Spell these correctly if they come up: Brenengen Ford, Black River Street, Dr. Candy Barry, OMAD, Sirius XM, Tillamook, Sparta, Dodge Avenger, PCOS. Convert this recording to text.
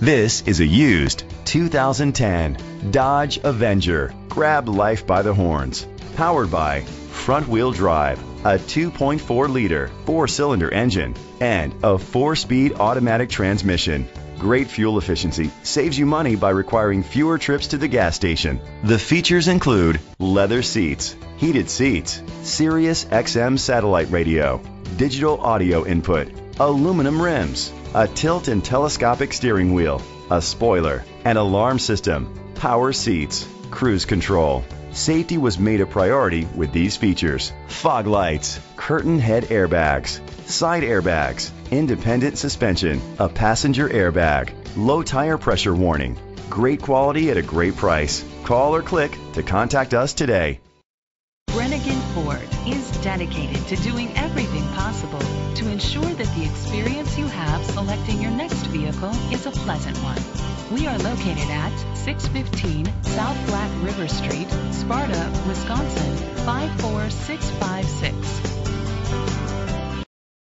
This is a used 2010 Dodge Avenger. Grab life by the horns. Powered by front-wheel drive, a 2.4-liter four-cylinder engine, and a four-speed automatic transmission. Great fuel efficiency saves you money by requiring fewer trips to the gas station. The features include leather seats, heated seats, Sirius XM satellite radio, digital audio input, aluminum rims, a tilt and telescopic steering wheel, a spoiler, an alarm system, power seats, cruise control. Safety was made a priority with these features: fog lights, curtain head airbags, side airbags, independent suspension, a passenger airbag, low tire pressure warning. Great quality at a great price. Call or click to contact us today. Brenengen Ford is dedicated to doing everything possible to ensure that the experience you have selecting your next vehicle is a pleasant one. We are located at 615 South Black River Street, Sparta, Wisconsin 54656.